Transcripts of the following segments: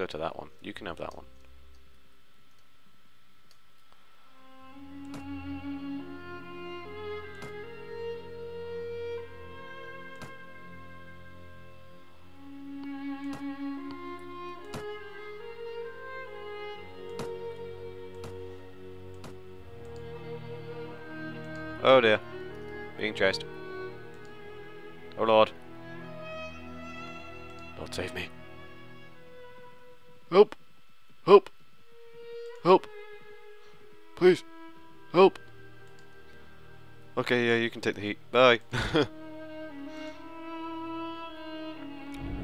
I'll go to that one. You can have that one. Oh dear. Being chased. Oh lord. Lord save me. Help! Help! Help! Please! Help! Okay, yeah, you can take the heat. Bye! I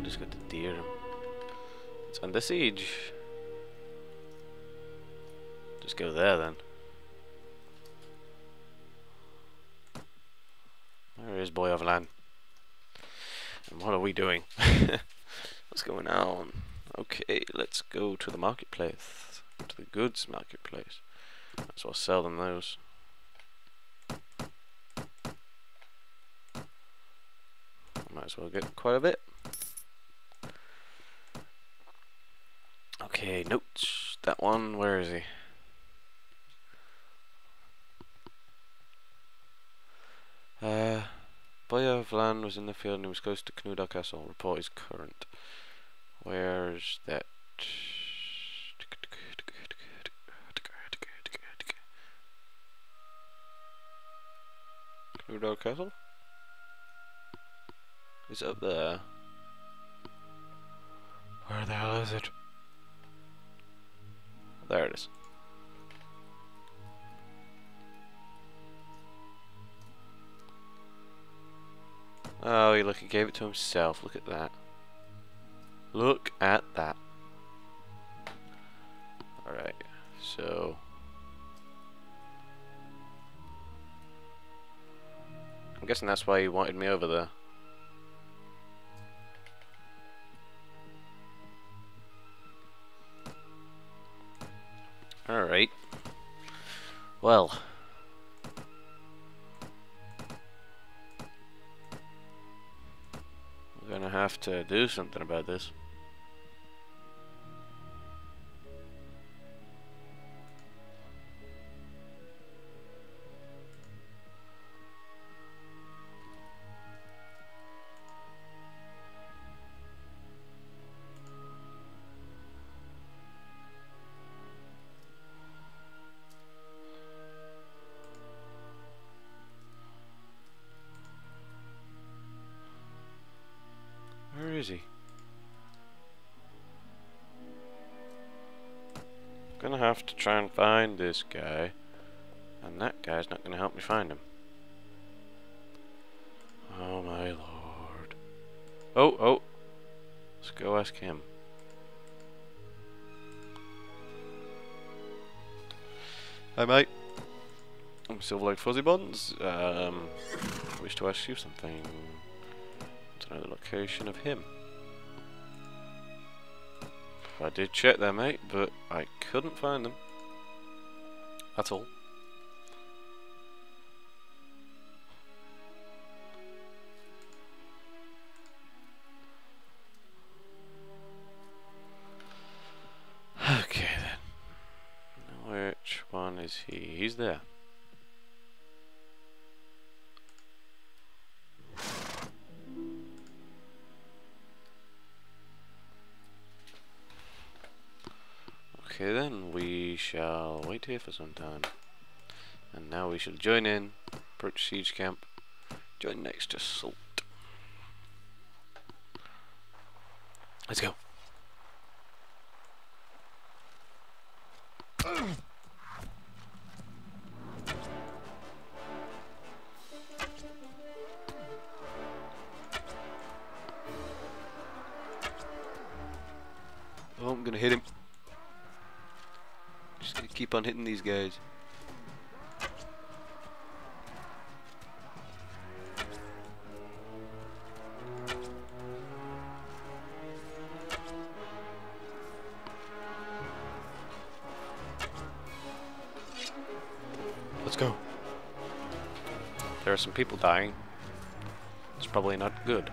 just got the deer. It's under siege. Just go there then. Where is Boy of Land? And what are we doing? What's going on? Okay, let's go to the marketplace. To the goods marketplace. That's what I'll sell them those. Might as well get quite a bit. Okay, notes. That one, where is he? Boyar of Land was in the field and he was close to Knudarr Castle. Report is current. Where's that? Knudarr Castle? It's up there. Where the hell is it? There it is. Oh, look, he gave it to himself. Look at that. Look at that. Alright, so... I'm guessing that's why he wanted me over there. Alright. Well... gonna have to do something about this. Gonna have to try and find this guy, and that guy's not gonna help me find him. Oh my lord. Oh, let's go ask him. Hi mate, I'm Silverleg Fuzzybuns. I wish to ask you something. To know the location of him. I did check there, mate, but I couldn't find them. That's all. Okay, then. Which one is he? He's there. Okay then, we shall wait here for some time. And now we shall join in, approach siege camp, join next assault. Let's go. Oh, I'm gonna hit him. Just gonna keep on hitting these guys. Let's go. There are some people dying. It's probably not good.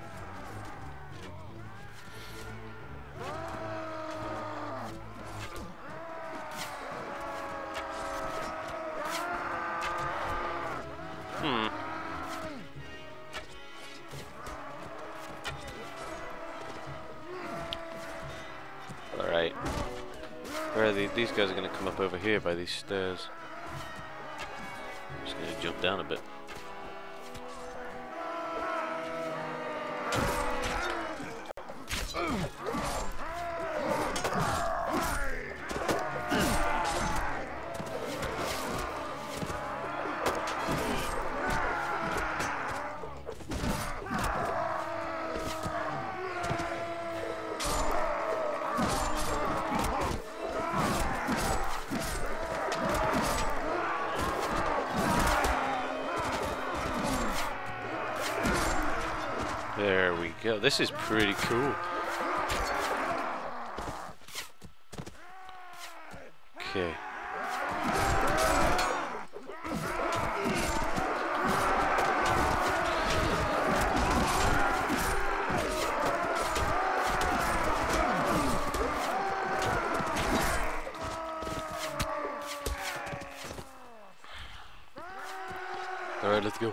Alright. Where are these guys are going to come up over here by these stairs. I'm just going to jump down a bit. There we go. This is pretty cool. Okay. All right, let's go.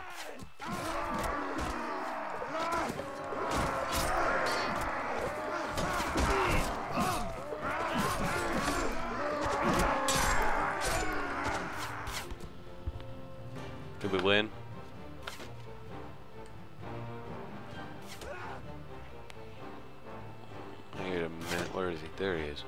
We win. Wait a minute, where is he? There he is.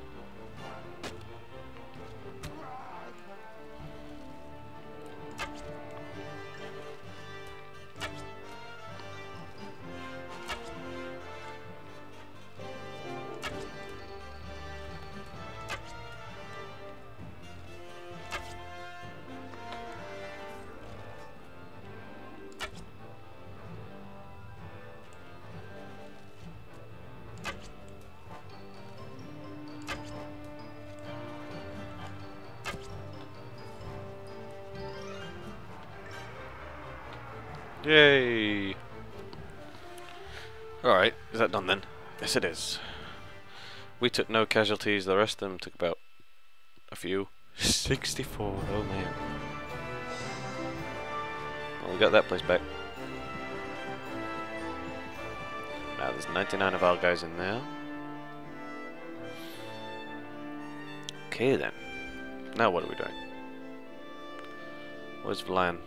Yay! Alright, is that done then? Yes it is. We took no casualties, the rest of them took about a few. 64, oh man. Well, we got that place back. Now there's 99 of our guys in there. Okay then. Now what are we doing? Where's Vlan?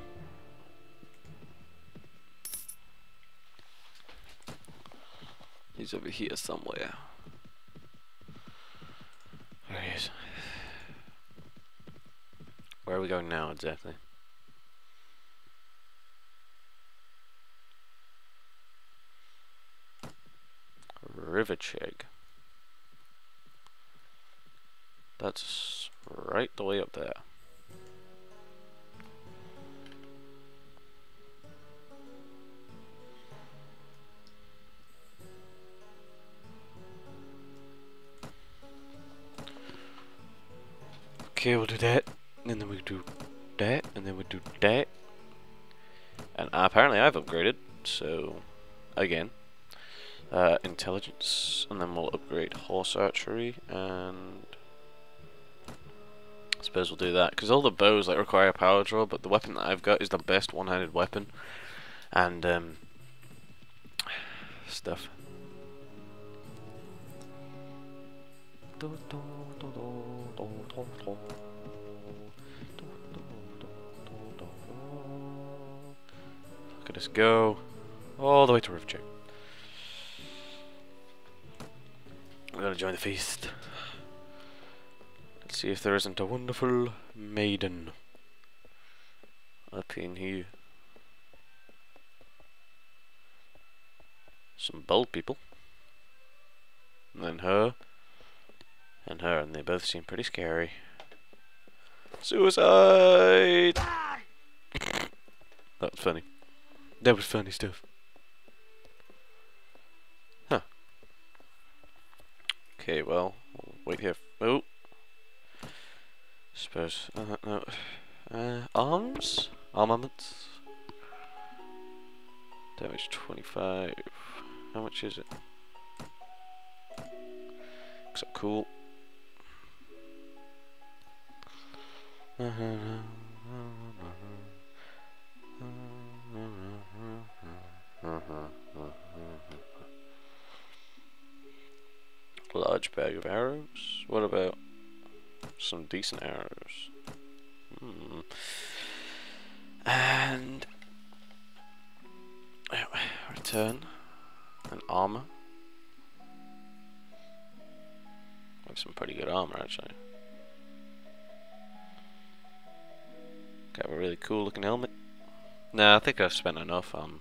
He's over here somewhere. There he is. Where are we going now exactly? Rivacheg. That's right the way up there. Okay, we'll do that, and then we do that, and then we do that. And apparently I've upgraded, so, again, intelligence, and then we'll upgrade horse archery, and I suppose we'll do that, because all the bows like require a power draw, but the weapon that I've got is the best one-handed weapon, and stuff. Look at us go all the way to Rivacheg. We're gonna join the feast. Let's see if there isn't a wonderful maiden up in here. Some bald people. And then her. And her, and they both seem pretty scary. Suicide! That was funny. That was funny stuff. Huh. Okay, well, we'll wait here. Oh. Suppose. No. Arms? Armaments? Damage 25. How much is it? Looks up cool. large bag of arrows. What about some decent arrows? And return an armor. I have some pretty good armor actually. Got a really cool looking helmet. No, I think I've spent enough on